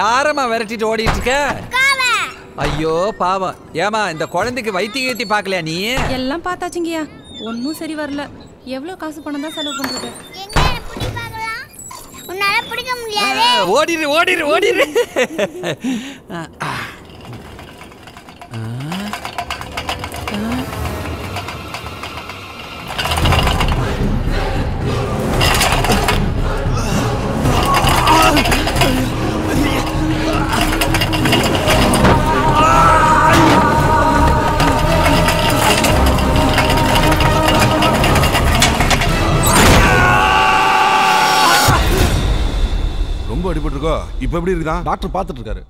யாரம்மா விரட்டிட்டு ஓடிட்டு இருக்க? ஐயோ பாவம். ஏமா இந்த குழந்தைக்கு வைத்தியம் ஏத்தி பார்க்கலையா நீ? எல்லாம் பார்த்தாச்சுங்கய்யா, ஒன்னும் சரி வரல. எவ்வளவு காசு பணம் தான் செலவு பண்றது? எங்க புடி பார்க்கலாம்? உன்னால பிடிக்க முடியாது. ஓடிரு ஓடிரு ஓடிரு. இப்ப எப்படி இருக்கா? டாக்டர் பார்த்துட்டு இருக்காரு.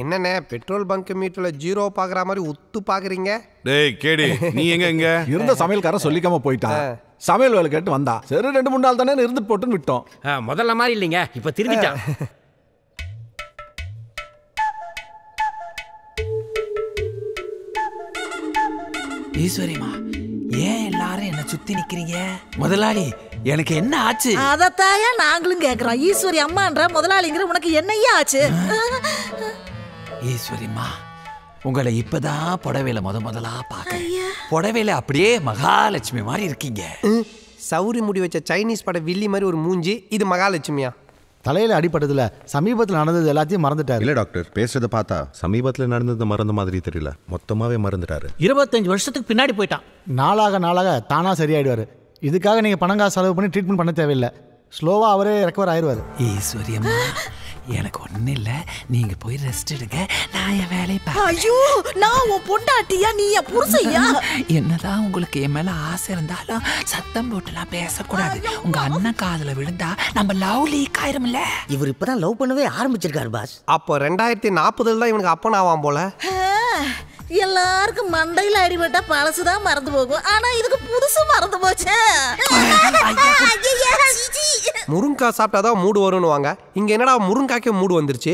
என்னண்ணே பெட்ரோல் பங்க் மீட்டர்ல ஜீரோ பாக்குற மாதிரி உத்து பாக்குறீங்க? டேய் கேடி, நீ எங்க எங்க இருந்த சமையல்கார சொல்லிக்காம போயிட்டான். சமையல் வேலை கேட்டு வந்தா சரி 2-3 நாள் தானே இருந்து போட்டு விட்டோம். முதல்ல மாதிரி இல்லைங்க, இப்ப திரும்பிட்டான். ஈஸ்வரிமா ஏன் எல்லாரும் என்ன சுத்தி நிக்கிறீங்க? முதலாளி எனக்கு என்ன ஆச்சு? அதத்தாயா நாங்களும் கேக்குறோம். ஈஸ்வரி அம்மான்ற முதலாளிங்கிற உனக்கு என்னையா ஆச்சு? ஈஸ்வரிம்மா உங்களை இப்பதான் புடவையில முதலா பாக்க. புடவையில அப்படியே மகாலட்சுமி மாதிரி இருக்கீங்க. சௌரி முடி வச்ச சைனீஸ் பட வில்லி மாதிரி ஒரு மூஞ்சி. இது மகாலட்சுமியா? தலையில அடிபட்டதுல சமீபத்தில் நடந்தது எல்லாத்தையும் மறந்துட்டாரு. இல்ல டாக்டர் பேசுறத பார்த்தா சமீபத்தில் நடந்தது மறந்த மாதிரி தெரியல, மொத்தமாவே மறந்துட்டாரு. 25 வருஷத்துக்கு பின்னாடி போயிட்டான். நாளாக நாளாக தானா சரியாயிடுவாரு. இதுக்காக நீங்க பணம் காசு செலவு பண்ணி ட்ரீட்மெண்ட் பண்ண தேவையில்லை. ஸ்லோவா அவரே ரெக்கவர் ஆயிடுவாரு. ஈஸ்வரியம்மா எனக்கு ஒண்ணு இல்ல, நீங்க போய் ரெஸ்ட் எடுங்க, நான் என் வேலையை பார்க்கறேன். ஐயோ நான் உன் பொண்டாட்டியா, நீ என் புருஷையா? என்னதான் உங்களுக்கு என் மேல ஆசை இருந்தாலும் சத்தம் போட்டுலாம் பேசக்கூடாது. உங்க அண்ணன் காதுல விழுந்தா நம்ம லவ் லீக் ஆயிரும்ல. இவர் இப்பதான் லவ் பண்ணவே ஆரம்பிச்சிருக்காரு பாஸ். அப்போ 2040 தான் இவனுக்கு அப்பன் ஆவான் போல. எல்லாருக்கும் மண்டையில அடிபட்டா பழசுதான் மறந்து போகும், ஆனா இதுக்கு புதுசு மறந்து போச்சு. முருங்கா சாப்பிட்டாதான் மூடு வரும்னு வாங்க, இங்க என்னடா முருங்காக்கே மூடு வந்துருச்சு.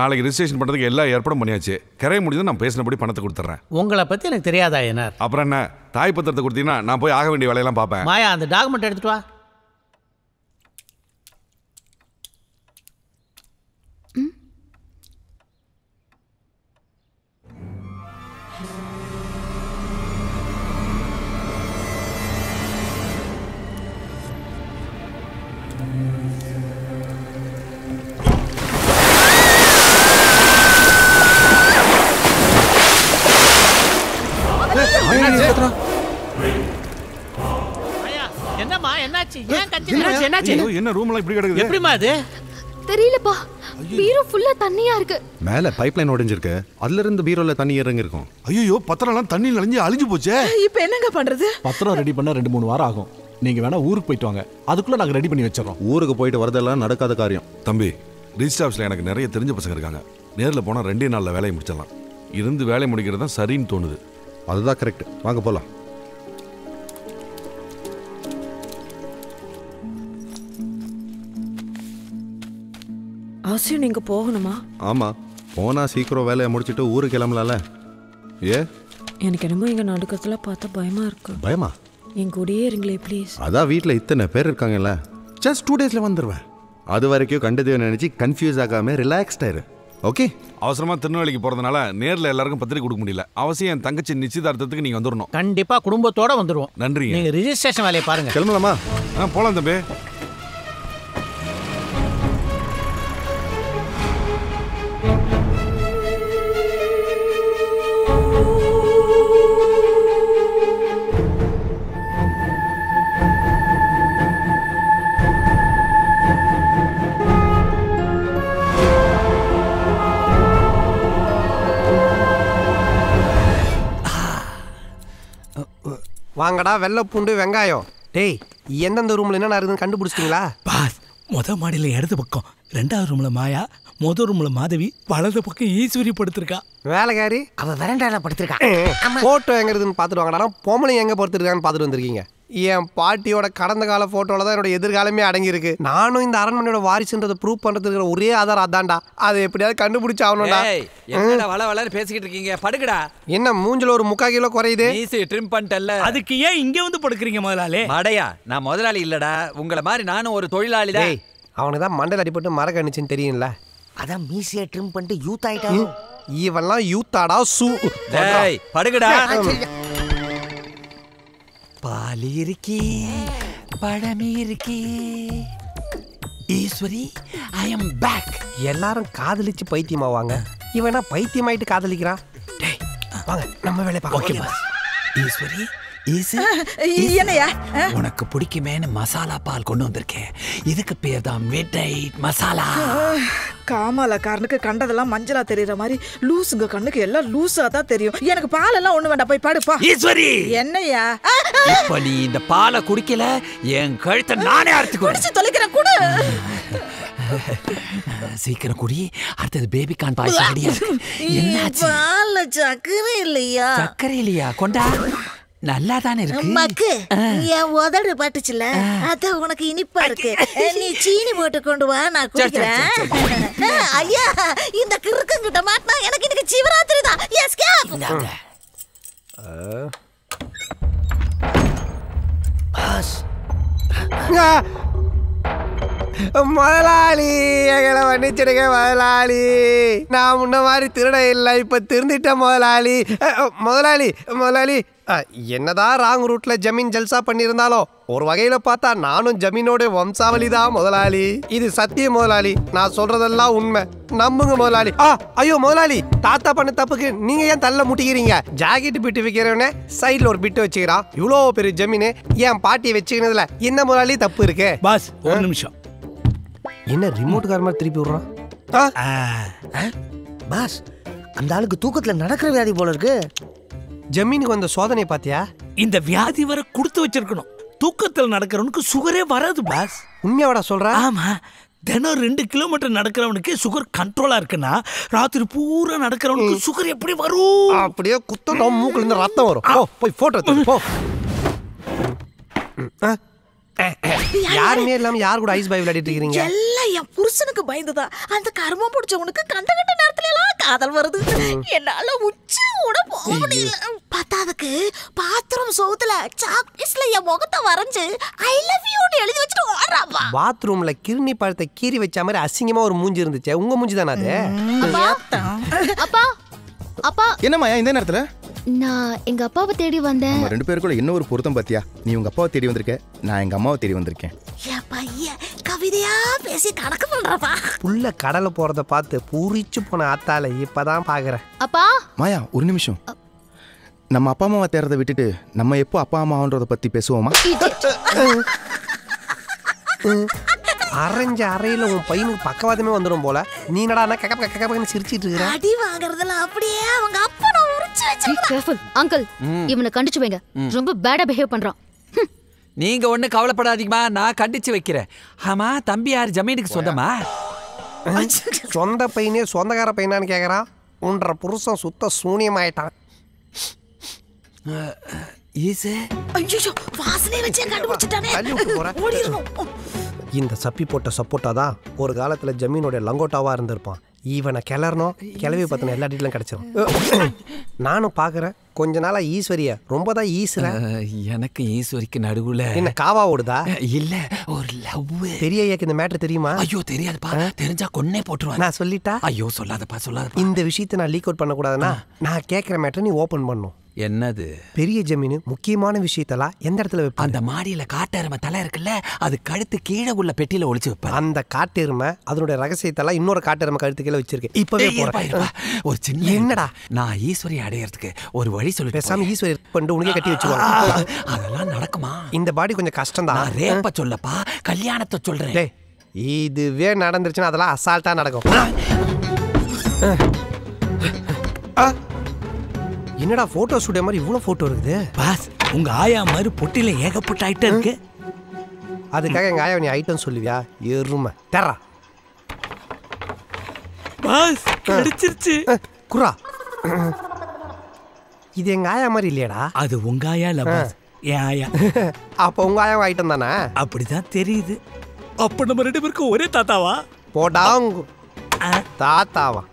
நாளைக்கு ரெஜிஸ்ட்ரேஷன் பண்றதுக்கு எல்லா ஏற்பாடும் பண்ணியாச்சு. கரைய முடிஞ்சது நான் பேசினபடி பணத்தை கொடுத்துறேன். உங்களை பத்தி எனக்கு தெரியாதா என்ன? அப்புறம் என்ன தாய் பத்திரத்தை கொடுத்தீங்கன்னா நான் போய் ஆக வேண்டிய வேலையெல்லாம் பார்ப்பேன். மாயா அந்த டாக்குமெண்ட் எடுத்துட்டு வா. என்ன ரூம்ல இப்படி கிடக்குது? எப்படிமா அது தெரியலப்பா. பீரோ ஃபுல்லா தண்ணியா இருக்கு. மேல பைப்லைன் உடைஞ்சிருக்கு, அதுல இருந்து பீரோல தண்ணி இறங்கி இருக்கும். ஐயோ பத்திரம் எல்லாம் தண்ணி நனைஞ்சு அழிஞ்சு போச்சே. இப்போ என்னங்க பண்றது? பத்திரம் ரெடி பண்ண 2-3 வாரம் ஆகும். நீங்க வேணா ஊருக்கு போயிட்டு வாங்க, அதுக்குள்ள நாங்க ரெடி பண்ணி வச்சிரோம். ஊருக்கு போயிட்டு வரதெல்லாம் நடக்காத காரியம் தம்பி. ரிஜிஸ்டர் ஆஃபீஸ்ல எனக்கு நிறைய தெரிஞ்ச பசங்க இருக்காங்க, நேர்ல போனா 2 நாள்ல வேலையை முடிச்சிடலாம். இருந்து வேலையை முடிக்கிறது தான் சரின்னு தோணுது. அதுதான் கரெக்ட், வாங்க போலாம். அவசியம் நீங்க போகணுமா? ஆமா, போனா சீக்கிரம் வேலையை முடிச்சுட்டு ஊருக்கு கிளம்பலாம்ல. ஏ எனக்கு என்னமோ இங்க நடக்கிறதுல பார்த்தா பயமா இருக்கு. பயமா? என் கூடயே இருங்களே ப்ளீஸ். அதான் வீட்டில் இத்தனை பேர் இருக்காங்கல்ல, ஜஸ்ட் 2 டேஸ்ல வந்துடுவேன். அது வரைக்கும் கண்டதையும் நினைச்சு கன்ஃபியூஸ் ஆகாம ரிலாக்ஸ்ட் ஆயிரு. ஓகே. அவசரமா திருநெல்வேலிக்கு போறதுனால நேரில் எல்லாருக்கும் பத்திரிக்கை கொடுக்க முடியல. அவசியம் என் தங்கச்சி நிச்சயதார்த்தத்துக்கு நீங்க வந்துடணும். கண்டிப்பா குடும்பத்தோட வந்துடுவோம். நன்றி. நீங்க ரிஜிஸ்ட்ரேஷன் வேலையை பாருங்க. கிளம்பலாமா? போலாம் தம்பி. வாங்கடா வெள்ளை பூண்டு வெங்காயம். டேய் எந்தெந்த ரூம்ல என்ன இருக்குதுன்னு கண்டுபிடிச்சிட்டீங்களா? பாஸ் மொதல் மாடியில் இடது பக்கம், 2வது ரூம்ல மாயா, முதல் ரூம்ல மாதவி, வலது பக்கம் ஈஸ்வரி படுத்திருக்கா. வேலைக்காரி அவ வரண்டால படுத்திருக்கா. போட்டோ எங்க இருக்குதுன்னு பார்த்துட்டு வாங்கடா. பொம்பளை எங்க படுத்திருக்கான்னு பார்த்துட்டு வந்திருக்கீங்க. என் பாட்டியோட கடந்த கால போட்டோல தான் என்னோட எதிர்காலமே அடங்கியிருக்கு. நானும் இந்த அரண்மனையோட வாரிசுன்றதை ப்ரூவ் பண்றதுக்கு ஒரே ஆதாரம் அதான்டா. அதை எப்படியாவது கண்டுபிடிச்சு ஆகணும்டா. என்னடா வள வளன்னு பேசிக்கிட்டு இருக்கீங்க, படுக்கடா. என்ன மூஞ்சில ஒரு 3/4 கிலோ குறையுது? ஈஸி ட்ரிம் பண்ணிட்டல்ல, அதுக்கு ஏன் இங்கே வந்து படுக்கிறீங்க முதலாளி? மடையா, நான் முதலாளி இல்லடா, உங்களை மாதிரி நானும் ஒரு தொழிலாளி தான். அவனுக்கு தான் மண்டல அடிபட்டு மர கண்ணிச்சுன்னு தெரியும்ல, அதான் மீசியை ட்ரிம் பண்ணிட்டு யூத் ஆயிட்டாங்க. இவெல்லாம் யூத்தாடா சூ. டேய் படுக்கடா. பாலி இருக்கி, பழமி இருக்கி, ஈஸ்வரி, ஐ எம் பேக். எல்லாரும் காதலிச்சு பைத்தியமாவாங்க, இவனா பைத்தியமாயிட்டு காதலிக்கிறான். டேய் வாங்க நம்ம வேலைய பார்க்கலாம். ஈஸ்வரி, என்னையா உனக்கு பிடிக்குமேன்னு மசாலா பால் கொண்டு வந்திருக்கேன். இதுக்கு பேர் தான் மிட் நைட் மசாலா. காமாலக்காரனுக்கு கண்டதெல்லாம் மஞ்சளா தெரியற மாதிரி லூசுங்க கண்ணுக்கு எல்லாம் லூசா தான் தெரியும். எனக்கு பால் எல்லாம் ஒண்ணு வேண்டாம், போய் பாடுப்பா. ஈஸ்வரி என்னையா இப்ப நீ இந்த பாலை குடிக்கல என் கழுத்தை நானே அறுத்து குடிச்சு தொலைக்கிறேன். குடு சீக்கிரம் குடி, அடுத்தது பேபி கான் பாய் அடியா. என்னாச்சு? பால்ல சக்கரை இல்லையா? சக்கரை இல்லையா? கொண்டா நல்லா தானே இருக்கு. மக்கு என் உதடு பட்டுச்சுல, அது உனக்கு இனிப்பா இருக்கு, நீ சீனி போட்டு கொண்டு வா நான் குடிக்கிறேன். ஐயா இந்த கிறுக்குங்கிட்ட மாட்டினா எனக்கு இதுக்கு சிவராத்திரி தான். Escape boss. முதலாளி எங்களை மன்னிச்சிடுங்க முதலாளி, நான் முன்ன மாதிரி திருட இல்லை, இப்ப திருந்திட்டேன் முதலாளி. முதலாளி முதலாளி என்னதான் ராங் ரூட்ல ஜமீன் ஜல்சா பண்ணியிருந்தாலும் ஒரு வகையில பார்த்தா நானும் ஜமீனோட வம்சாவளி தான் முதலாளி. இது சத்திய முதலாளி, நான் சொல்றதெல்லாம் உண்மை, நம்புங்க முதலாளி. ஐயோ முதலாளி, தாத்தா பண்ண தப்புக்கு நீங்க ஏன் தள்ள முட்டிக்கிறீங்க? ஜாக்கெட் பிட்டு விற்கிறவனே சைட்ல ஒரு பிட்டு வச்சுக்கிறான். இவ்வளோ பெரிய ஜமீனு என் பாட்டியை வச்சுக்கிறதுல என்ன முதலாளி தப்பு இருக்கு? பாஸ் ஒரு நிமிஷம், என்ன ரிமோட் கார் மாதிரி திருப்பி விடுறான்? பாஸ் அந்த ஆளுக்கு தூக்கத்துல நடக்கிற வியாதி போல இருக்கு. ஜமீனுக்கு வந்த சோதனை பாத்தியா? இந்த வியாதி வர கொடுத்து வச்சிருக்கணும். தூக்கத்தில் நடக்கிறவனுக்கு சுகரே வராது பாஸ். உண்மையாவடா சொல்ற? ஆமா, தினம் 2 கிலோமீட்டர் நடக்கிறவனுக்கு சுகர் கண்ட்ரோலா இருக்குன்னா ராத்திரி பூரா நடக்கிறவனுக்கு சுகர் எப்படி வரும்? அப்படியே குத்த மூக்குல இருந்து ரத்தம் வரும். போய் போட்டோ போ. யாருமே இல்லாம யார் கூட ஐஸ் பாய் விளையாடிட்டு இருக்கீங்க? எல்லாம் என் புருஷனுக்கு பயந்துதான் அந்த கர்மம் பிடிச்சவனுக்கு கண்ட கண்ட நேரத்துல எல்லாம் காதல் வருது. என்னால உச்சி கூட போக முடியல. பத்தாவதுக்கு பாத்ரூம் சவுத்துல சாக்பீஸ்ல என் முகத்தை வரைஞ்சு ஐ லவ் யூன்னு எழுதி வச்சுட்டு ஓடுறாப்பா. பாத்ரூம்ல கிருணி பழத்தை கீறி வச்ச மாதிரி அசிங்கமா ஒரு மூஞ்சி இருந்துச்சு, உங்க மூஞ்சி தானே அது? அப்பா அப்பா என்னம்மா இந்த நேரத்துல? நான் எங்க அப்பாவை தேடி வந்தேன். ரெண்டு பேருக்குள்ள என்ன ஒரு பொருத்தம் பாத்தியா? நீ உங்க அப்பாவை தேடி வந்திருக்க, நான் எங்க அம்மாவை தேடி வந்திருக்கேன். கவிதையா பேசி கணக்கு பண்றப்பா. புள்ள கடலை போறத பார்த்து பூரிச்சு போன ஆத்தால இப்பதான் பாக்குறேன். அப்பா மாயா ஒரு நிமிஷம், நம்ம அப்பா அம்மாவை தேடுறதை விட்டுட்டு நம்ம எப்போ அப்பா அம்மாவன்றத பத்தி பேசுவோமா? அரைஞ்ச அறையில உன் பையனுக்கு பக்கவாதமே வந்துடும் போல. நீ என்னடா கக்கப் கக்கப்னு சிரிச்சிட்டு இருக்க? அடி வாங்குறதுல அப்படியே அவங்க அப்பா நான் உரிச்சு வச்சிருக்கேன். அங்கிள் இவனை கண்டிச்சு வைங்க, ரொம்ப பேடா பிஹேவ் பண்றான். நீங்க ஒண்ணு கவலைப்படாதீங்கமா, நான் கண்டிச்சு வைக்கிறேன். ஆமா தம்பி யார் ஜமீனுக்கு சொந்தமா? சொந்த பையனே சொந்தக்கார பையனான்னு கேக்குறான். உன்ற புருஷன் சுத்த சூனியமாயிட்டான். இந்த சப்பி போட்ட சப்போட்டா தான் ஒரு காலத்துல ஜமீனோட லங்கோட்டாவா இருந்திருப்பான். இவனை கிளறணும், கிளவி பத்தின எல்லா டீட்டெயிலும் கிடைச்சிடும். நானும் பாக்குறேன் கொஞ்ச நாளா ஈஸ்வரிய ரொம்ப தான் ஈஸ்வர. எனக்கு ஈஸ்வரிக்கு நடுவுல என்ன காவா ஓடுதா? இல்ல ஒரு லவ். பெரிய ஐயாக்கு இந்த மேட்டர் தெரியுமா? ஐயோ தெரியாதுப்பா, தெரிஞ்சா கொன்னே போட்டுருவான். நான் சொல்லிட்டா? ஐயோ சொல்லாதப்பா சொல்லாத. இந்த விஷயத்த நான் லீக் அவுட் பண்ண கூடாதுன்னா நான் கேட்கிற மேட்டர் நீ ஓபன் பண்ணும். என்னது? பெரிய ஜமீனு முக்கியமான விஷயத்தெல்லாம் எந்த இடத்துல வைப்பேன்? அந்த மாடியில காட்டெருமை தலை இருக்குல்ல, அது கழுத்து கீழே உள்ள பெட்டியில ஒளிச்சு வைப்பேன். அந்த காட்டெருமை அதனுடைய ரகசியத்தெல்லாம் இன்னொரு காட்டெருமை கழுத்து கீழே வச்சிருக்கேன். இப்பவே ஒரு சின்ன என்னடா நான் ஈஸ்வரி அடையறதுக்கு ஒரு வழி சொல்லி பேசாம ஈஸ்வரி பண்ணிட்டு உனக்கே கட்டி வச்சுக்கோங்க. அதெல்லாம் நடக்குமா? இந்த பாடி கொஞ்சம் கஷ்டம் தான். ரேப்ப சொல்லப்பா, கல்யாணத்தை சொல்றேன். இதுவே நடந்துருச்சுன்னா அதெல்லாம் அசால்ட்டா நடக்கும். என்னடா போட்டோ ஸ்டுடியோ மாதிரி இவ்வளவு போட்டோ இருக்குது? பாஸ் உங்க ஆயா மாதிரி பொட்டில ஏகப்பட்ட ஐட்டம் இருக்கு. அதுக்காக எங்க ஆயா நீ ஐட்டம் சொல்லுவியா? எருமை தரா. பாஸ் கிடைச்சிருச்சு. குரா இது எங்க ஆயா மாதிரி இல்லையடா? அது உங்க ஆயா இல்ல boss, Yeah. Apongaya white and Nana. Apurita Terri. Upon number Tatawa. Podang Tatawa.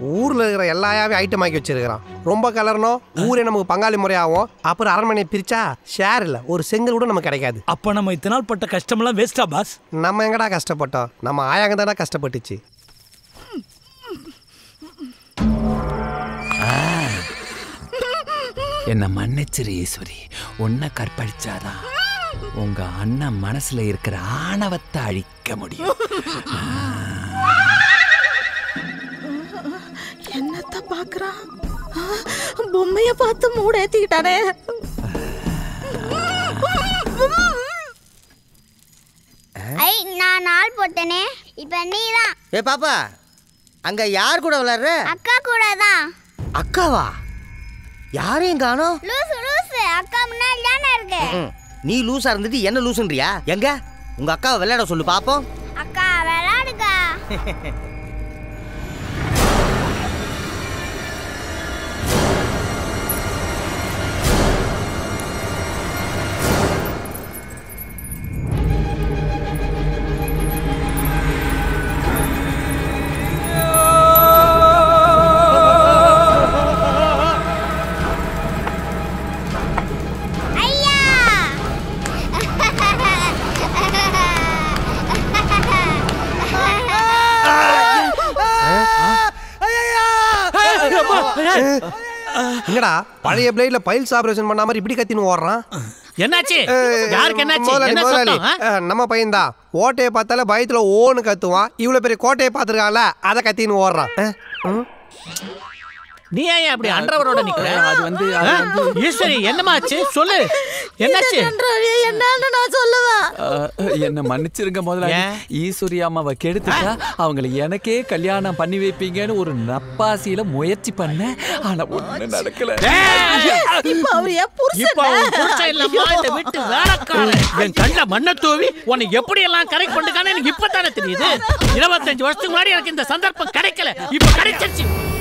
Urla item I get Chirra. Romba Calerno, Urenamo Pangali Moriao, Upper Armani Pircha, Sharil, or single Udamakaragad. Upon a maternal put a customer Vesta bus. Namanga Castapota, Namayagana Castapotici. என்ன மன்னிச்சிரு ஈஸ்வரி உன்னை கற்பழிச்சாதான் உங்க அண்ணா மனசுல இருக்கிற ஆணவத்தை அழிக்க முடியும் என்னத்த பாக்குறா பொம்மைய பார்த்து மூடேத்திட்டானே ஐ நான் ஆள் போட்டனே இப்போ நீதான் ஏ பாப்பா அங்க யார் கூட விளையாடுற அக்கா கூட தான் அக்காவா Yar in Gano? Loose, I come Nalanarga. Nee loose are the Yana loose in Ria, Yanga, Ungaka Velada Sulupapo? Aka Veladaga. பழைய பிளேட்ல பைல்ஸ் ஆபரேஷன் பண்ணாம இப்படி கத்தினு ஓடுறான் என்னாச்சு யாருக்கு என்னாச்சு என்ன சத்தம் நம்ம பையன்டா ஓட்டைய பார்த்தால பயத்துல ஓன்னு கத்துவான் இவ்ளோ பெரிய கோட்டைய பாத்துறான்ல அத கத்தினு ஓடுறான் நீ ஏன் அப்படி அண்டர்வரோட நிக்கிற அது வந்து ஈஸ்வரி என்னமாச்சு சொல்லு என்னாச்சு அண்டர்வரே என்னன்னு நான் சொல்லுவா என்ன மன்னிச்சிருங்க முதல்ல ஈஸ்வரி அம்மாவை கெடுத்துட்டா அவங்களே எனக்கே கல்யாணம் பண்ணி வைப்பீங்கன்னு ஒரு நப்பாசியில முயற்சி பண்ண ஆனா ஒண்ணு நடக்கல இப்ப அவரே புருஷன் இப்ப புருஷன் இல்லம்மா இந்த விட்டு வேறக்காரே என் கண்ண மண்ண தூவி உன்னை எப்படி எல்லாம் கரெக்ட் பண்ணிட்டானே எனக்கு இப்ப தான தெரியுது 25 வருஷத்துக்கு முன்னாடி எனக்கு இந்த சந்தர்ப்பம் கிடைக்கல இப்ப கிடைச்சிருச்சு